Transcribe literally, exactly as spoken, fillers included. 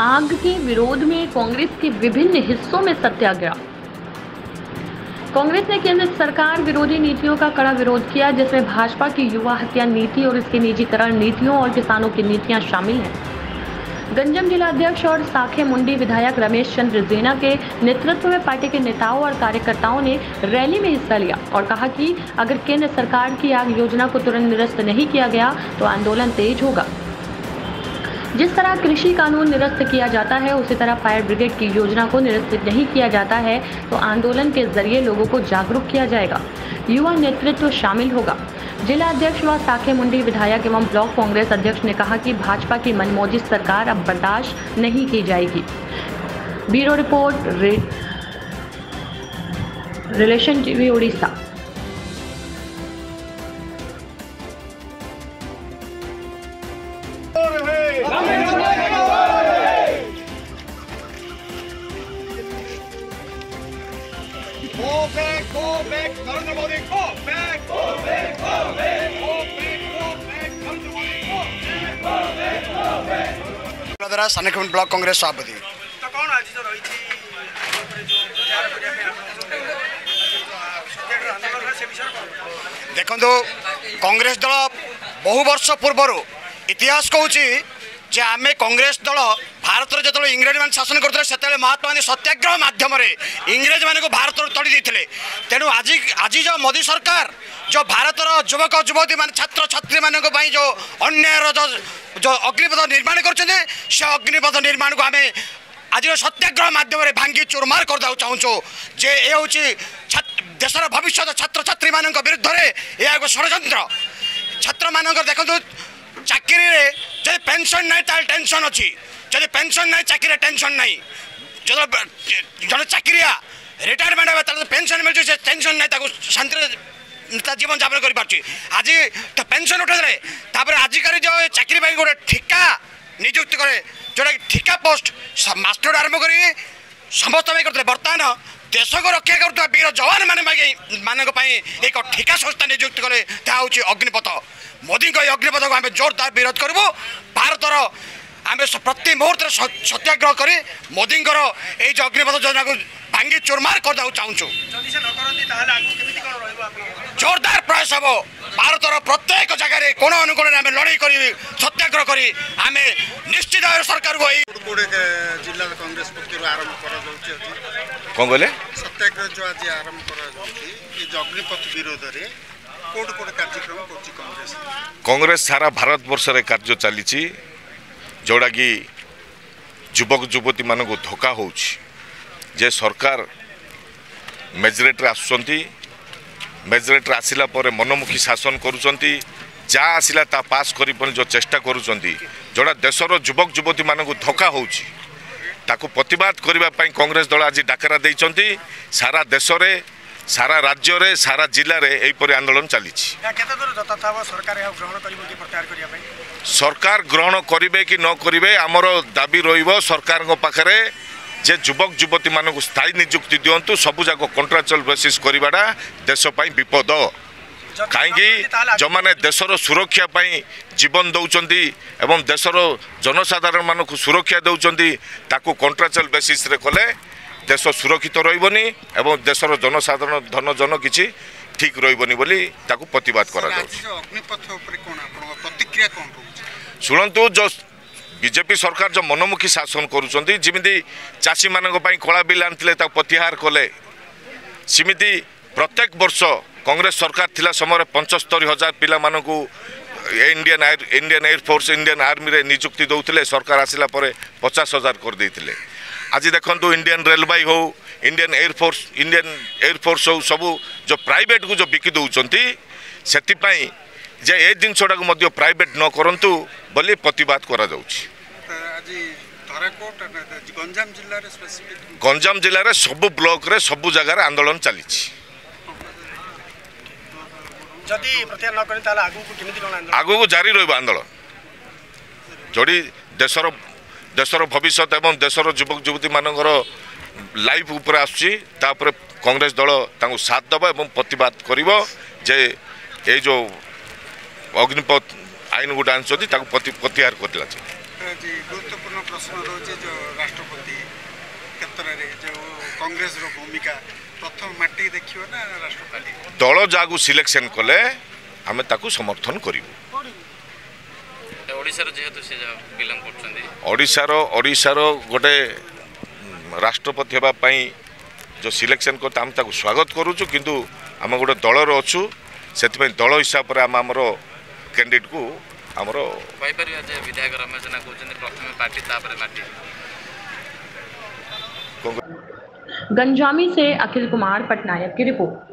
आग के विरोध में कांग्रेस के विभिन्न हिस्सों में सत्याग्रह। कांग्रेस ने केंद्र सरकार विरोधी नीतियों का कड़ा विरोध किया, जिसमें भाजपा की युवा हत्या नीति और इसके निजीकरण नीतियों और किसानों की नीतियां शामिल हैं। गंजाम जिला अध्यक्ष और साखे मुंडी विधायक रमेश चंद्र जेना के नेतृत्व में पार्टी के नेताओं और कार्यकर्ताओं ने रैली में हिस्सा लिया और कहा कि अगर केंद्र सरकार की आग योजना को तुरंत निरस्त नहीं किया गया तो आंदोलन तेज होगा। जिस तरह कृषि कानून निरस्त किया जाता है, उसी तरह फायर ब्रिगेड की योजना को निरस्त नहीं किया जाता है तो आंदोलन के जरिए लोगों को जागरूक किया जाएगा, युवा नेतृत्व शामिल होगा। जिला अध्यक्ष व साखे मुंडी विधायक एवं ब्लॉक कांग्रेस अध्यक्ष ने कहा कि भाजपा की मनमौजी सरकार अब बर्दाश्त नहीं की जाएगी। ब्यूरो रिपोर्ट रे... relation TV Odisha. Go back, go back, Narendra Modi, go back, go back, go back, go back, go back, Narendra Modi, go back, go back, go back. Brother, Sanakund Block Congress Sabadi. तो कौन आज जो रही थी? देखो तो कांग्रेस दल बहु वर्ष पूर्व इतिहास कहूँ जे आमे कांग्रेस दल भारत जो इंग्रेज मैंने शासन करते महात्मा गांधी सत्याग्रह मध्यम इंग्रेज मान भारत तोड़ी देते तेणु आज आज जो मोदी सरकार जो भारत युवक युवती मान छात्र छात्री मान जो अन्यायर जो जो अग्निपथ निर्माण करते अग्निपथ निर्माण को आम आज सत्याग्रह मध्यम भांगी चूरमार करदा चाहूँ जे ये हूँ देशर भविष्य छात्र छात्री मान विरुद्ध यह षड्यंत्र छात्र मान देखो चाकरी जब पेंशन ना टेंशन अच्छी जब पेंशन ना चाकरी टेंशन ना जो जन चाकरिया रिटायरमेंट हो पेंशन मिलू से टेंशन ना शांति जीवन यापन कर आज पेंशन उठाई आजिकल जो चाकरी गोटे ठिका नियुक्त करे जोटा ठिका पोस्ट मास्टर आरंभ कर समस्त करते बर्तमान देश को रक्षा करुवा वीर जवान मान मान एक ठिका संस्था नियुक्त कले हूँ अग्निपथ। मोदी को अग्निपथ को आम जोरदार विरोध करूँ भारत आम प्रति मुहूर्त सत्याग्रह कर मोदी ये अग्निपथ योजना को भांगी चूरमार करदा चाहूँ जोरदार प्रयास हे भारत प्रत्येक जगार कोण अनुकोण आम लड़े कर सत्याग्रह कर आम निश्चित भाव सरकार को जिला कांग्रेस पक्ष आरंभ कर सत्याग्रह जो आज आरंभ कर अग्निपथ विरोध में कोट कोट कार्यक्रम कांग्रेस कांग्रेस सारा भारत वर्ष रे कार्य चली जोड़ा कि युवक युवती मान धोखा हो जे सरकार मेजरेट आसुंती मेजरेट आसिला पर मनमुखी शासन करुचंती जा आसिला ता पास करी पर जो चेष्टा करुचंती जोड़ा देशर युवक युवती मान धोखा हो ताकू प्रतिवाद करिबा पई कांग्रेस दल आज डाकरा देइचंती सारा देश रे सारा राज्य रे सारा जिला रे एहिपरि आंदोलन चलीछि। सरकार ग्रहण करिवे कि न करिवे आमर दाबी रहिबो सरकार को पाखरे जे युवक युवती मानक स्थायी नियुक्ति दियंतु सबु जाको कॉन्ट्राक्चुअल बेसिस करिवाडा देश पई विपद कहीं जो मैंने देशर सुरक्षा पाई जीवन दौरान एवं देशर जनसाधारण मान सुरक्षा दौरान ताकू कॉन्ट्राक्चुअल बेसिस रे कले देश सुरक्षित रही एवं देशर जनसाधारण धन जन किसी ठीक रही बोली ताकू प्रतिवाद करा सुनतु जो बीजेपी सरकार जो मनमुखी शासन करुँच जमी चाषी मानक कला बिल आनी प्रतिहार कले सिमिति प्रत्येक वर्ष कांग्रेस सरकार थिला समय पंचस्तरी हजार पिला मानकू इंडियन आर इंडियन एयरफोर्स इंडियन आर्मी रे नियुक्ति दौले सरकार आसिला परे पचास हजार कर देइथिले। आज देखंतु इंडियन रेलवे हो इंडियन एयरफोर्स इंडियन एयरफोर्स हो सबू जो प्राइवेट को जो बिकी दौरान से जे ए जिनटा प्राइवेट न करूँ बोली प्रतिवाद कर गंजाम जिले में सबू ब्लॉक रे सबू जगार आंदोलन चली आगू जारी रहा आंदोलन जोड़ी देशर देशर भविष्य एवं देशर युवक युवती मानकर लाइफ उपर आसपर कांग्रेस दल तांको साथ दब एवं प्रतिवाद कर जे ये जो अग्निपथ आईन गुट आनी प्रतिहार कर गोटे गुरुत्वपूर्ण प्रश्न रोचे जो राष्ट्रपति क्षेत्र में जो कांग्रेस रो भूमिका प्रथम माटी देखियो ना राष्ट्रपति दल जागु सिलेक्शन कले आमे ताकु समर्थन करिवो ओडिसा रो जेहेतु से बिलंग करछन्दी ओडिसा रो ओडिसा रो गोटे राष्ट्रपति हेबा पई जो सिलेक्शन को ताम ताकु स्वागत करूछु किंतु आमे गोटे दल रो अछु सेतपई दल हिसाब रे आम हमरो कैंडिडेट को हमर भाई परिया जे विधायक रमेश चंद्र जेना कहउछन्दी प्रथम पार्टी तापर माटी गंजामी से अखिल कुमार पटनायक की रिपोर्ट।